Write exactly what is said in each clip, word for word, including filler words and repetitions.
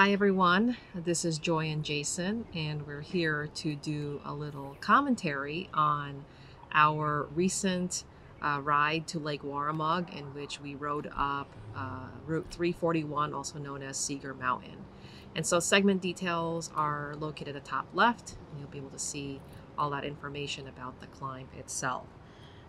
Hi everyone, this is Joy and Jason, and we're here to do a little commentary on our recent uh, ride to Lake Waramug, in which we rode up uh, Route three forty-one, also known as Seeger Mountain. And so segment details are located at the top left, and you'll be able to see all that information about the climb itself.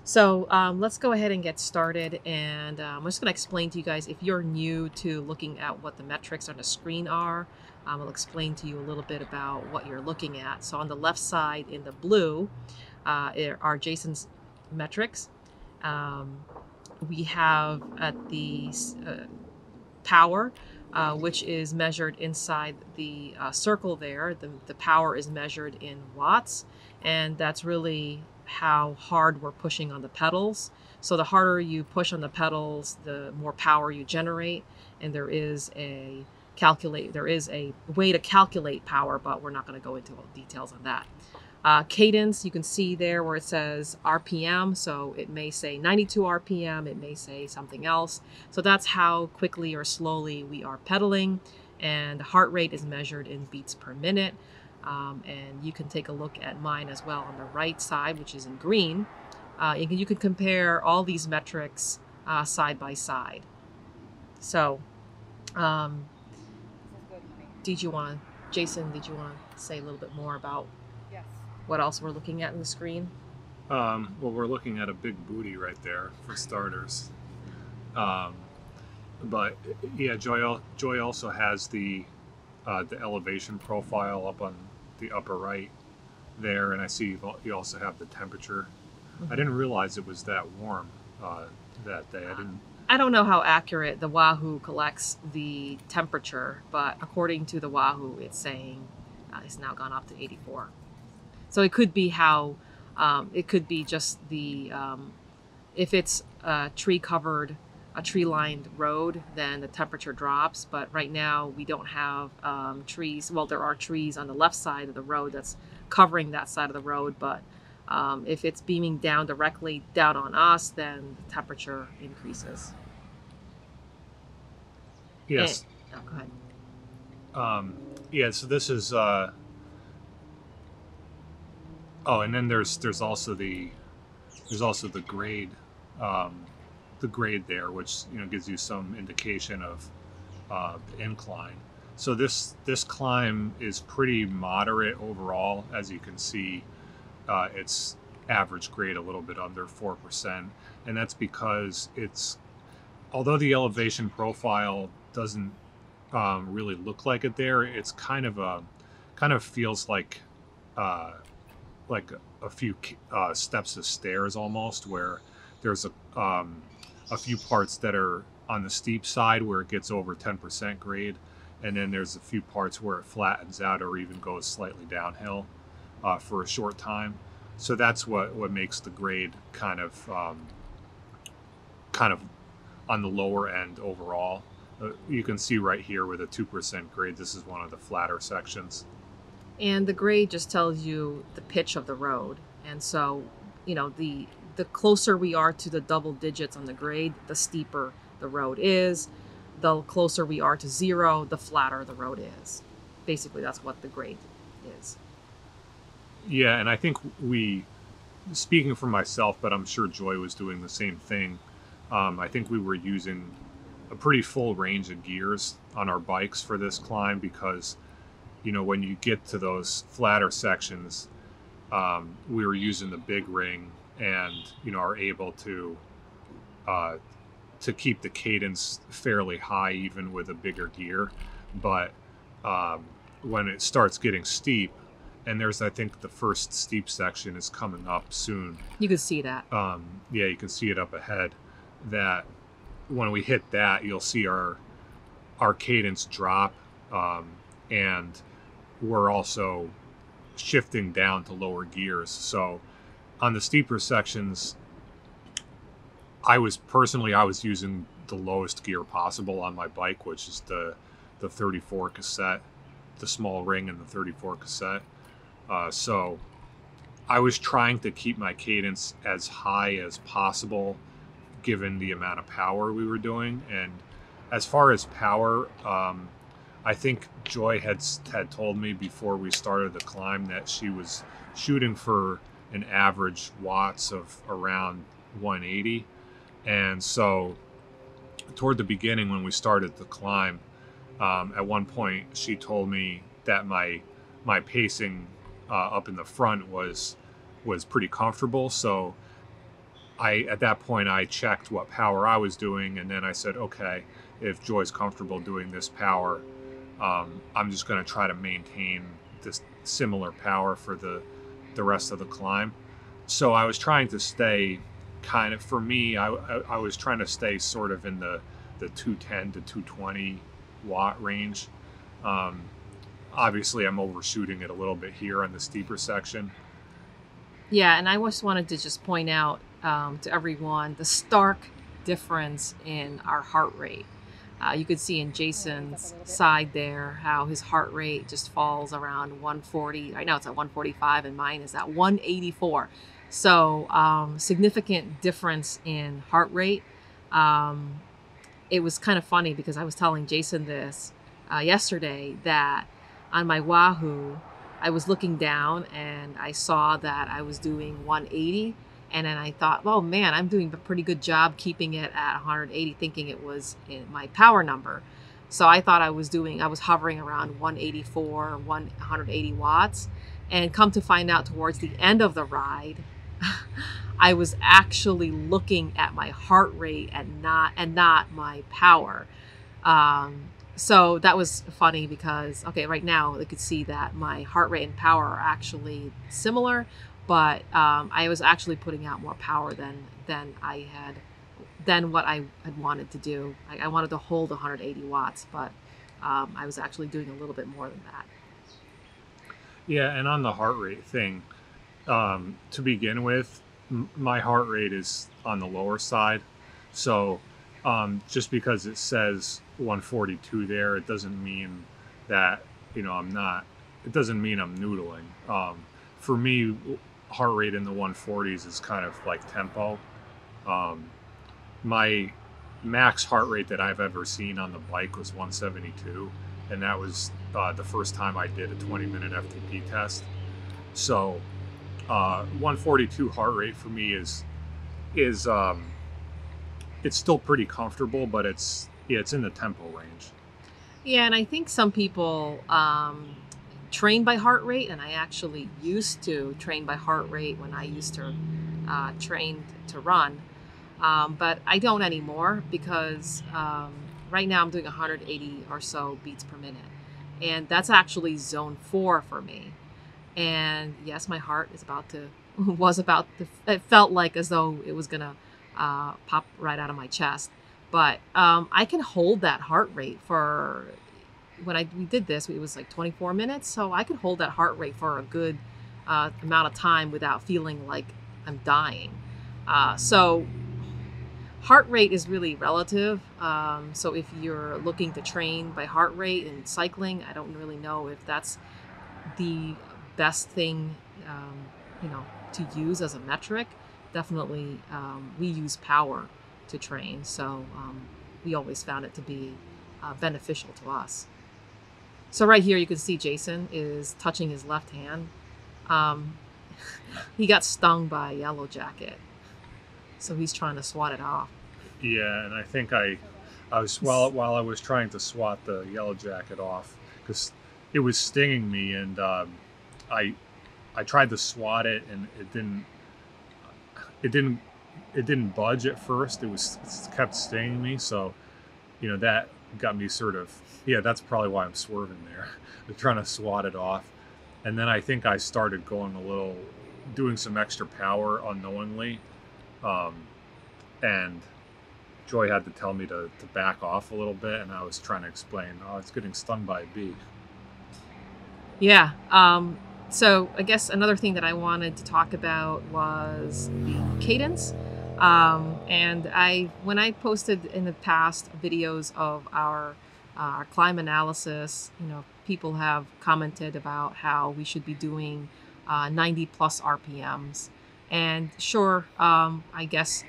So um, let's go ahead and get started, and uh, I'm just going to explain to you guys, if you're new to looking at what the metrics on the screen are, um, I'll explain to you a little bit about what you're looking at. So on the left side in the blue uh, are Jason's metrics. Um, we have at the uh, power, uh, which is measured inside the uh, circle there. The, the power is measured in watts, and that's really how hard we're pushing on the pedals. So the harder you push on the pedals, the more power you generate, and there is a calculate there is a way to calculate power, but we're not going to go into all details on that. Uh, cadence, you can see there where it says R P M, so it may say ninety-two R P M, it may say something else. So that's how quickly or slowly we are pedaling, and heart rate is measured in beats per minute. Um, and you can take a look at mine as well on the right side, which is in green. Uh, you, can, you can compare all these metrics uh, side by side. So, um, did you want, Jason? Did you want to say a little bit more about yes. what else we're looking at in the screen? Um, well, we're looking at a big booty right there for starters. Um, but yeah, Joy, Joy also has the uh, the elevation profile up on the upper right there, and I see you've, you also have the temperature. Mm-hmm. I didn't realize it was that warm uh, that day. I didn't. I don't know how accurate the Wahoo collects the temperature, but according to the Wahoo, it's saying uh, it's now gone up to eighty-four. So it could be how um, it could be just the um, if it's uh, tree covered. A tree-lined road, then the temperature drops. But right now we don't have um, trees. Well, there are trees on the left side of the road that's covering that side of the road, but um, if it's beaming down directly down on us, then the temperature increases. Yes. And, oh, go ahead. Um, yeah, so this is uh, oh, and then there's there's also the there's also the grade um, the grade there, which, you know, gives you some indication of uh, the incline. So this this climb is pretty moderate overall. As you can see, uh, it's average grade a little bit under four percent, and that's because it's, although the elevation profile doesn't um, really look like it there, it's kind of a kind of feels like uh, like a few uh, steps of stairs almost, where there's a um, a few parts that are on the steep side where it gets over ten percent grade, and then there's a few parts where it flattens out or even goes slightly downhill uh, for a short time. So that's what what makes the grade kind of um, kind of on the lower end overall. Uh, you can see right here with a two percent grade, this is one of the flatter sections. And the grade just tells you the pitch of the road, and so, you know, the the closer we are to the double digits on the grade, the steeper the road is. The closer we are to zero, the flatter the road is. Basically, that's what the grade is. Yeah, and I think we, speaking for myself, but I'm sure Joy was doing the same thing, um, I think we were using a pretty full range of gears on our bikes for this climb, because, you know, when you get to those flatter sections, um, we were using the big ring, and, you know, are able to uh, to keep the cadence fairly high even with a bigger gear. But um, when it starts getting steep, and there's, I think the first steep section is coming up soon. You can see that. Um, yeah, you can see it up ahead. That when we hit that, you'll see our our cadence drop, um, and we're also shifting down to lower gears. So on the steeper sections, I was personally, I was using the lowest gear possible on my bike, which is the, the thirty-four cassette, the small ring and the thirty-four cassette. Uh, so I was trying to keep my cadence as high as possible, given the amount of power we were doing. And as far as power, um, I think Joy had had told me before we started the climb that she was shooting for an average watts of around one eighty. And so toward the beginning when we started the climb, um, at one point she told me that my my pacing uh, up in the front was was pretty comfortable. So I at that point I checked what power I was doing, and then I said, okay, if Joy's comfortable doing this power, um, I'm just going to try to maintain this similar power for the the rest of the climb. So I was trying to stay kind of, for me, I, I, I was trying to stay sort of in the, the two ten to two twenty watt range. Um, obviously I'm overshooting it a little bit here on the steeper section. Yeah, and I just wanted to just point out um, to everyone the stark difference in our heart rate. Uh, you could see in Jason's side there how his heart rate just falls around one forty. Right now it's at one forty-five and mine is at one eighty-four. So um, significant difference in heart rate. Um, it was kind of funny because I was telling Jason this uh, yesterday, that on my Wahoo, I was looking down and I saw that I was doing one eighty. And then I thought, well, man, I'm doing a pretty good job keeping it at one eighty, thinking it was in my power number. So I thought I was doing, I was hovering around one eighty-four, one eighty watts. And come to find out towards the end of the ride, I was actually looking at my heart rate and not and not my power. Um, so that was funny because, okay, right now I could see that my heart rate and power are actually similar, but um, I was actually putting out more power than than I had, than what I had wanted to do. I, I wanted to hold one eighty watts, but um, I was actually doing a little bit more than that. Yeah, and on the heart rate thing, um, to begin with, m my heart rate is on the lower side. So um, just because it says one forty-two there, it doesn't mean that, you know, I'm not, it doesn't mean I'm noodling. Um, for me, heart rate in the one forties is kind of like tempo. Um, my max heart rate that I've ever seen on the bike was one seventy-two, and that was uh, the first time I did a twenty minute F T P test. So uh, one forty-two heart rate for me is is um, it's still pretty comfortable, but it's yeah, it's in the tempo range. Yeah, and I think some people um, train by heart rate, and I actually used to train by heart rate when I used to uh, train to run. Um, but I don't anymore because um, right now I'm doing one eighty or so beats per minute. And that's actually zone four for me. And yes, my heart is about to, was about to, it felt like as though it was gonna uh, pop right out of my chest. But um, I can hold that heart rate for, when I we did this, it was like twenty-four minutes. So I could hold that heart rate for a good uh, amount of time without feeling like I'm dying. Uh, so heart rate is really relative. Um, so if you're looking to train by heart rate in cycling, I don't really know if that's the best thing, um, you know, to use as a metric. Definitely, um, we use power to train. So um, we always found it to be uh, beneficial to us. So right here, you can see Jason is touching his left hand. Um, he got stung by a yellow jacket, so he's trying to swat it off. Yeah, and I think I, I was while while I was trying to swat the yellow jacket off because it was stinging me, and um, I, I tried to swat it, and it didn't, it didn't, it didn't budge at first. It was it kept stinging me, so, you know, that got me sort of, yeah. That's probably why I'm swerving there. I'm trying to swat it off, and then I think I started going a little, doing some extra power unknowingly. Um, and Joy had to tell me to, to back off a little bit, and I was trying to explain, oh, it's getting stung by a bee. Yeah. Um, so I guess another thing that I wanted to talk about was the cadence. Um, and I, when I posted in the past videos of our, uh, our climb analysis, you know, people have commented about how we should be doing uh, ninety plus R P Ms. And sure, um, I guess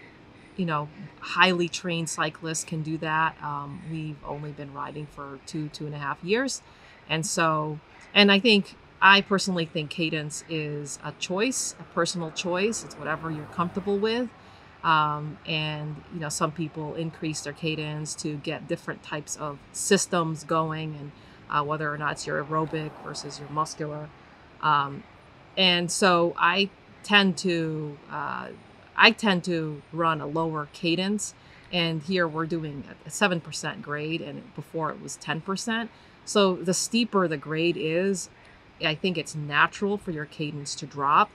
you know, highly trained cyclists can do that. Um, we've only been riding for two, two and a half years. And so, and I think, I personally think cadence is a choice, a personal choice. It's whatever you're comfortable with. Um, and, you know, some people increase their cadence to get different types of systems going, and uh, whether or not it's your aerobic versus your muscular. Um, and so I tend to, uh, I tend to run a lower cadence, and here we're doing a seven percent grade, and before it was ten percent. So the steeper the grade is, I think it's natural for your cadence to drop,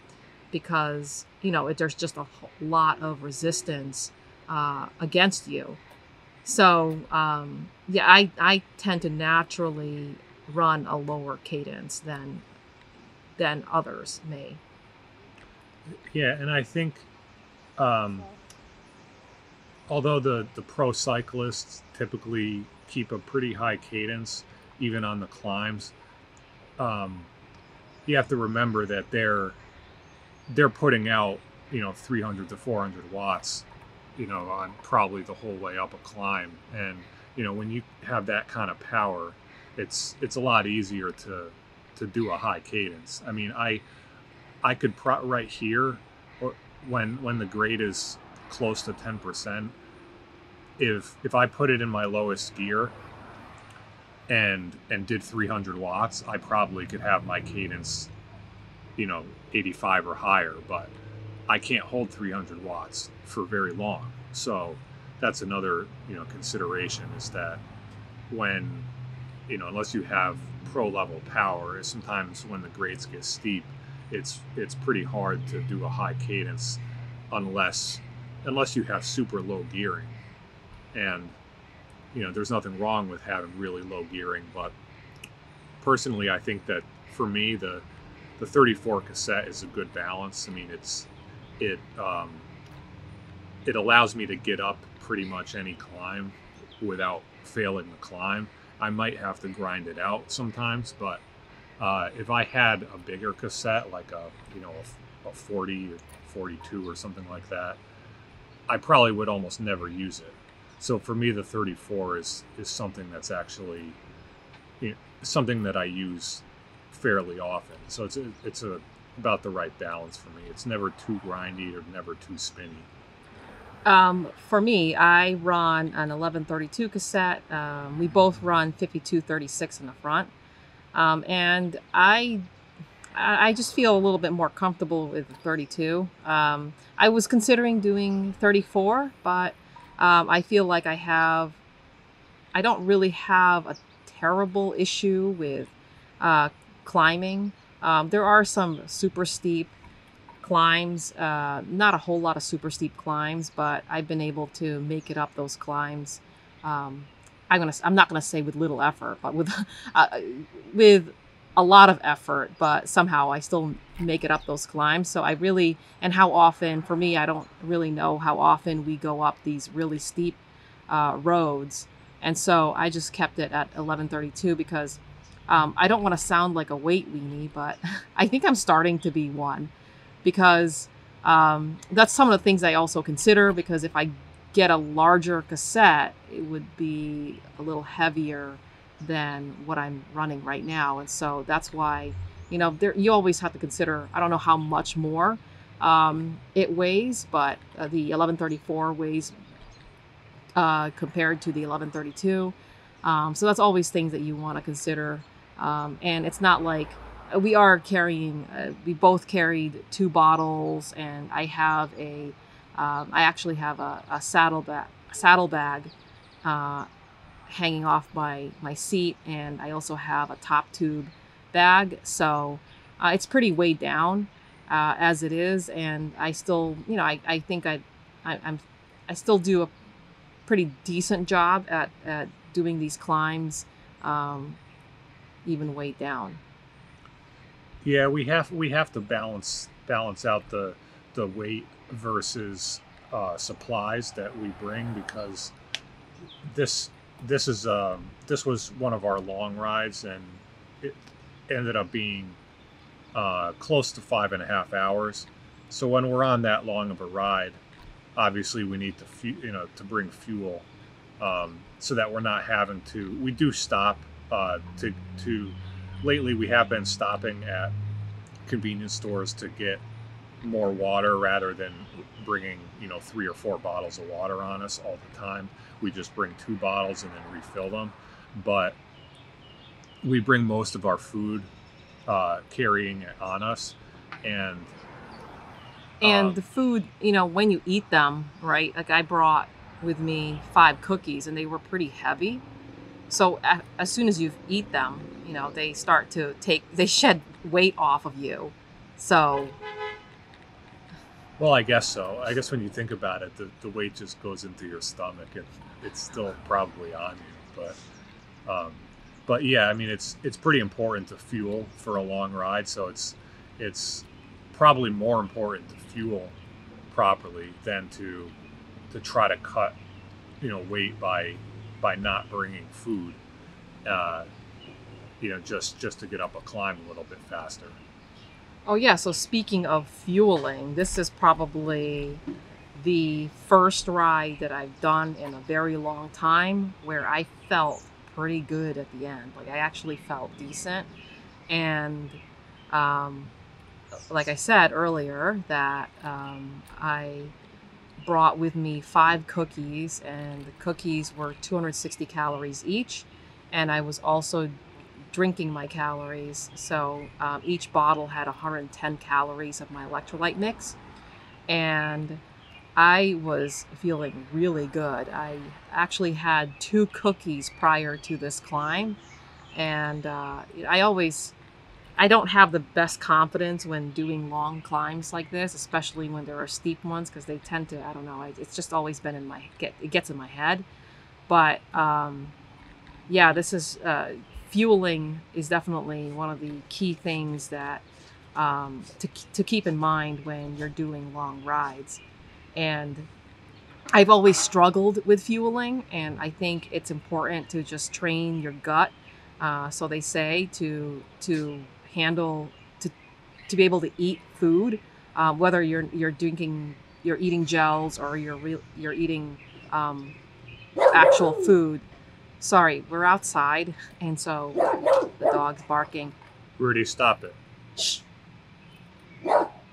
because, you know, it, there's just a lot of resistance uh, against you. So, um, yeah, I, I tend to naturally run a lower cadence than, than others may. Yeah, and I think, um, although the, the pro cyclists typically keep a pretty high cadence, even on the climbs, um, you have to remember that they're, they're putting out, you know, three hundred to four hundred watts, you know, on probably the whole way up a climb. And, you know, when you have that kind of power, it's, it's a lot easier to, to do a high cadence. I mean, I, I could pro right here, or when, when the grade is close to ten percent, if, if I put it in my lowest gear and, and did three hundred watts, I probably could have my cadence, you know, eighty-five or higher, but I can't hold three hundred watts for very long. So that's another, you know, consideration, is that when, you know, unless you have pro level power, sometimes when the grades get steep, it's, it's pretty hard to do a high cadence unless, unless you have super low gearing. And, you know, there's nothing wrong with having really low gearing, but personally, I think that for me, the, the thirty-four cassette is a good balance. I mean, it's, it, um, it allows me to get up pretty much any climb without failing the climb. I might have to grind it out sometimes, but uh, if I had a bigger cassette, like a, you know, a, a forty or forty-two or something like that, I probably would almost never use it. So for me, the thirty-four is, is something that's actually, you know, something that I use fairly often. So it's a, it's a, about the right balance for me. It's never too grindy or never too spinny. Um, for me, I run an eleven thirty-two cassette. Um, we both run fifty-two thirty-six in the front. Um, and I, I just feel a little bit more comfortable with the thirty-two. Um, I was considering doing thirty-four, but um, I feel like I have, I don't really have a terrible issue with uh, climbing. Um, there are some super steep climbs, uh, not a whole lot of super steep climbs, but I've been able to make it up those climbs. Um, I'm gonna, I'm not gonna say with little effort, but with, uh, with a lot of effort, but somehow I still make it up those climbs. So I really, and how often for me, I don't really know how often we go up these really steep uh, roads. And so I just kept it at eleven thirty-two because Um, I don't want to sound like a weight weenie, but I think I'm starting to be one, because um, that's some of the things I also consider, because if I get a larger cassette, it would be a little heavier than what I'm running right now. And so that's why, you know, there, you always have to consider, I don't know how much more um, it weighs, but uh, the eleven thirty-four weighs uh, compared to the eleven thirty-two. Um, so that's always things that you want to consider. Um, and it's not like we are carrying, uh, we both carried two bottles, and I have a, um, I actually have a, a saddle bag, saddle bag uh, hanging off my, my seat. And I also have a top tube bag. So uh, it's pretty weighed down uh, as it is. And I still, you know, I, I think I, I, I'm, I still do a pretty decent job at, at doing these climbs, um, even weighed down. Yeah, we have we have to balance balance out the the weight versus uh, supplies that we bring, because this this is um, this was one of our long rides, and it ended up being uh, close to five and a half hours. So when we're on that long of a ride, obviously we need to, you know, to bring fuel, um, so that we're not having to, we do stop uh, to, to, lately we have been stopping at convenience stores to get more water rather than bringing, you know, three or four bottles of water on us all the time. We just bring two bottles and then refill them. But we bring most of our food, uh, carrying it on us. And And um, the food, you know, when you eat them, right? Like I brought with me five cookies and they were pretty heavy. So as, as soon as you eat them, you know, they start to take, they shed weight off of you. So. Well, I guess so. I guess when you think about it, the, the weight just goes into your stomach. It, it's still probably on you, but, um, but yeah, I mean, it's, it's pretty important to fuel for a long ride. So it's, it's probably more important to fuel properly than to to try to cut, you know, weight by by not bringing food, uh, you know, just just to get up a climb a little bit faster. Oh yeah, so speaking of fueling, this is probably the first ride that I've done in a very long time where I felt pretty good at the end. Like I actually felt decent, and um, like I said earlier, that um, I brought with me five cookies, and the cookies were two hundred sixty calories each, and I was also drinking my calories. So um, each bottle had one hundred ten calories of my electrolyte mix, and I was feeling really good. I actually had two cookies prior to this climb, and uh, I always... I don't have the best confidence when doing long climbs like this, especially when there are steep ones, because they tend to, I don't know, it's just always been in my, get, it gets in my head. But um, yeah, this is, uh, fueling is definitely one of the key things that um, to, to keep in mind when you're doing long rides. And I've always struggled with fueling, and I think it's important to just train your gut. Uh, so they say to, to, handle to to be able to eat food, uh, whether you're you're drinking you're eating gels or you're re, you're eating um, actual food. Sorry, we're outside and so the dog's barking. Rudy, stop it. Shh.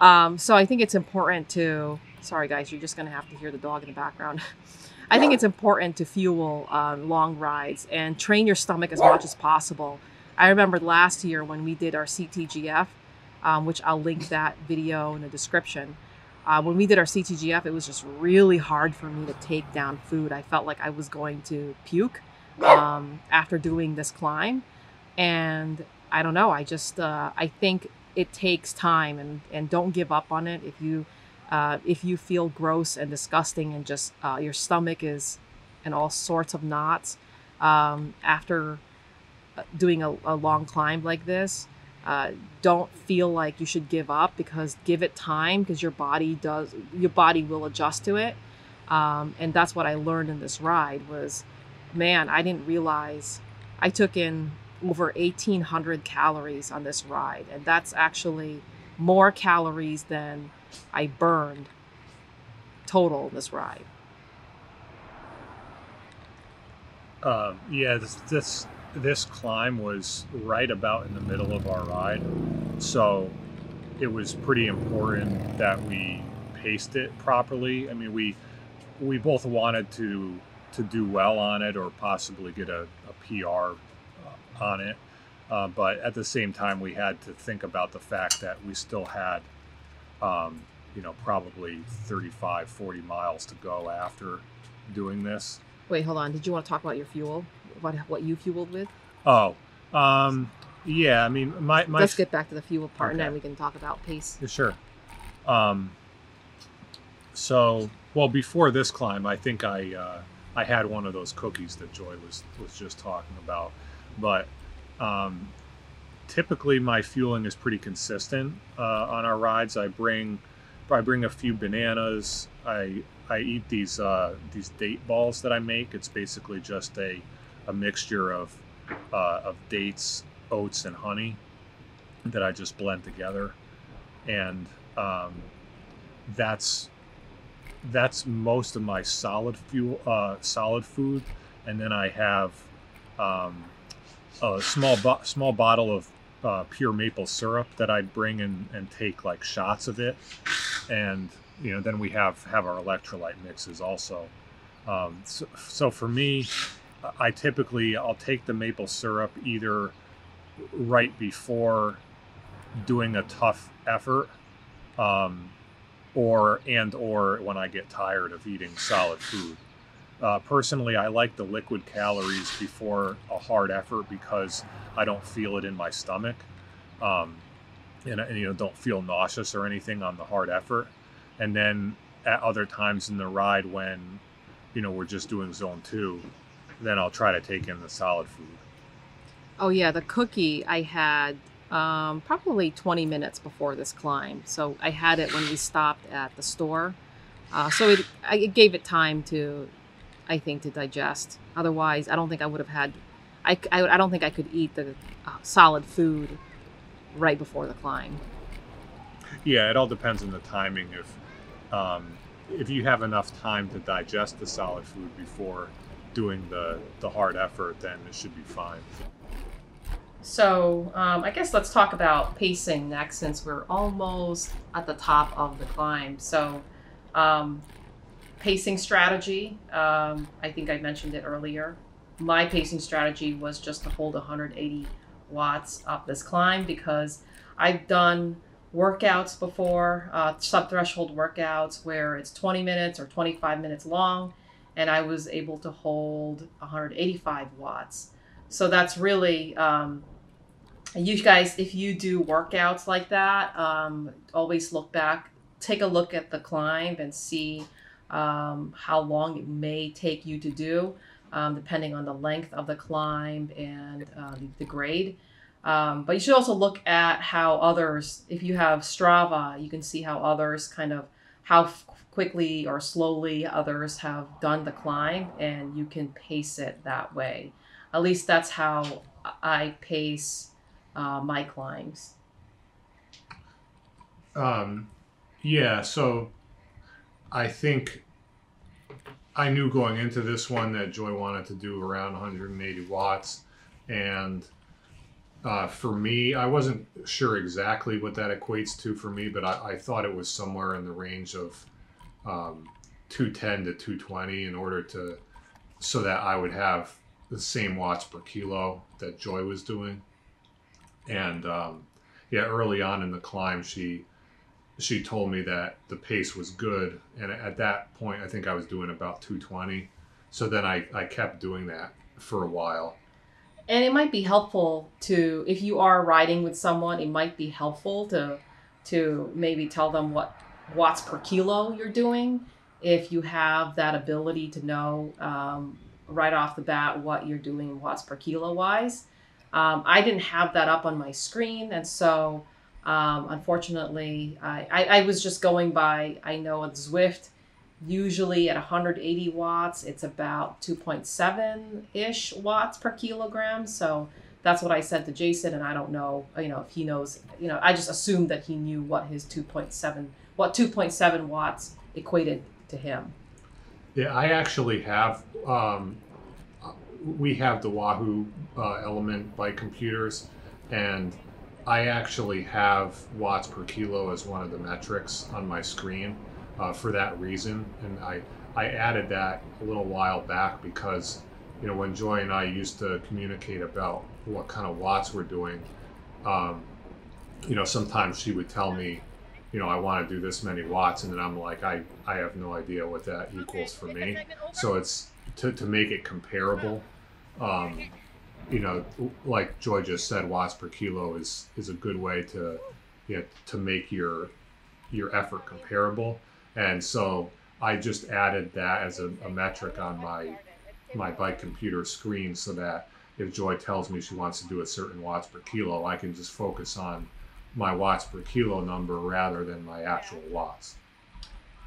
Um, so I think it's important to. Sorry guys, you're just gonna have to hear the dog in the background. I think it's important to fuel uh, long rides and train your stomach as much as possible. I remember last year when we did our C T G F, um, which I'll link that video in the description. Uh, when we did our C T G F, it was just really hard for me to take down food. I felt like I was going to puke um, after doing this climb. And I don't know, I just, uh, I think it takes time, and, and don't give up on it. If you, uh, if you feel gross and disgusting and just uh, your stomach is in all sorts of knots um, after doing a, a long climb like this, uh, don't feel like you should give up, because give it time, because your body does, your body will adjust to it. Um, and that's what I learned in this ride was, man, I didn't realize I took in over eighteen hundred calories on this ride. And that's actually more calories than I burned total in this ride. Um, yeah, this, this, This climb was right about in the middle of our ride, so it was pretty important that we paced it properly. I mean, we we both wanted to to do well on it, or possibly get a, a P R on it, uh, but at the same time we had to think about the fact that we still had um, you know, probably thirty-five, forty miles to go after doing this. Wait, hold on. Did you want to talk about your fuel? What what you fueled with? Oh, um, yeah. I mean, my, my let's get back to the fuel part, okay. And then we can talk about pace. Yeah, sure. Um, so, well, before this climb, I think I uh, I had one of those cookies that Joy was was just talking about. But um, typically, my fueling is pretty consistent uh, on our rides. I bring I bring a few bananas. I I eat these uh, these date balls that I make. It's basically just a, a mixture of uh, of dates, oats, and honey that I just blend together, and um, that's that's most of my solid fuel, uh, solid food, and then I have um, a small bo small bottle of uh, pure maple syrup that I bring and, and take like shots of it, and you know then we have have our electrolyte mixes also. Um, so, so for me, I typically I'll take the maple syrup either right before doing a tough effort, um, or and or when I get tired of eating solid food. Uh, personally, I like the liquid calories before a hard effort because I don't feel it in my stomach, um, and, and you know don't feel nauseous or anything on the hard effort. And then at other times in the ride when you know we're just doing zone two, then I'll try to take in the solid food. Oh yeah, the cookie I had um, probably twenty minutes before this climb. So I had it when we stopped at the store. Uh, so it, I, it gave it time to, I think, to digest. Otherwise, I don't think I would have had, I, I, I don't think I could eat the uh, solid food right before the climb. Yeah, it all depends on the timing. If, um, if you have enough time to digest the solid food before doing the, the hard effort, then it should be fine. So um, I guess let's talk about pacing next, since we're almost at the top of the climb. So um, pacing strategy, um, I think I mentioned it earlier. My pacing strategy was just to hold one hundred eighty watts up this climb because I've done workouts before, uh, sub-threshold workouts where it's twenty minutes or twenty-five minutes long, and I was able to hold one hundred eighty-five watts. So that's really, um, you guys, if you do workouts like that, um, always look back, take a look at the climb and see um, how long it may take you to do, um, depending on the length of the climb and uh, the grade. Um, but you should also look at how others, if you have Strava, you can see how others kind of, how quickly or slowly others have done the climb, and you can pace it that way. At least that's how I pace uh, my climbs. Um, yeah, so I think I knew going into this one that Joy wanted to do around one hundred eighty watts. And uh, for me, I wasn't sure exactly what that equates to for me, but I, I thought it was somewhere in the range of um, two ten to two twenty in order to, so that I would have the same watts per kilo that Joy was doing. And um, yeah, early on in the climb, she she told me that the pace was good. And at that point, I think I was doing about two twenty. So then I, I kept doing that for a while. And it might be helpful to, if you are riding with someone, it might be helpful to, to maybe tell them what watts per kilo you're doing. If you have that ability to know, um, right off the bat what you're doing watts per kilo wise. Um, I didn't have that up on my screen, and so um, unfortunately I, I, I was just going by, I know at Zwift, usually at one hundred eighty watts, it's about two point seven-ish watts per kilogram. So that's what I said to Jason, and I don't know, you know, if he knows, you know, I just assumed that he knew what his two point seven, what two point seven watts equated to him. Yeah, I actually have, um, we have the Wahoo uh, Element bike computers, and I actually have watts per kilo as one of the metrics on my screen uh, for that reason. And I, I added that a little while back because, you know, when Joy and I used to communicate about what kind of watts we're doing, um, you know, sometimes she would tell me, you know, I want to do this many watts, and then I'm like, I, I have no idea what that equals for me. So it's to, to make it comparable. Um, you know, like Joy just said, watts per kilo is, is a good way to, you know, to make your, your effort comparable. And so I just added that as a, a metric on my, my bike computer screen so that if Joy tells me she wants to do a certain watts per kilo, I can just focus on my watts per kilo number rather than my actual watts.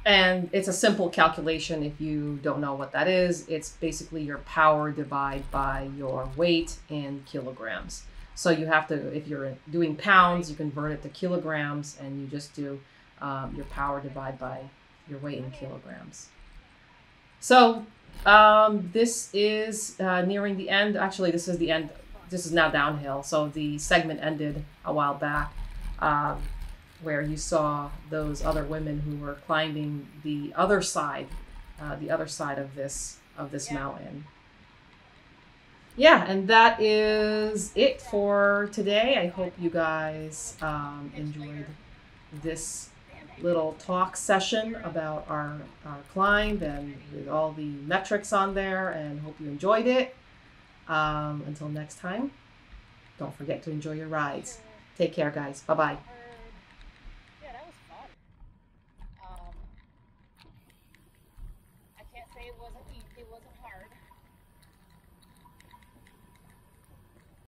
And it's a simple calculation. If you don't know what that is, it's basically your power divided by your weight in kilograms. So you have to, if you're doing pounds, you convert it to kilograms, and you just do um, your power divided by your weight in kilograms. So um, this is uh, nearing the end. Actually, this is the end. This is now downhill. So the segment ended a while back um, where you saw those other women who were climbing the other side, uh, the other side of this, of this yeah. mountain. Yeah, and that is it for today. I hope you guys um, enjoyed this little talk session about our, our climb and with all the metrics on there, and hope you enjoyed it. Um, until next time, don't forget to enjoy your rides. Take care, guys. Bye-bye.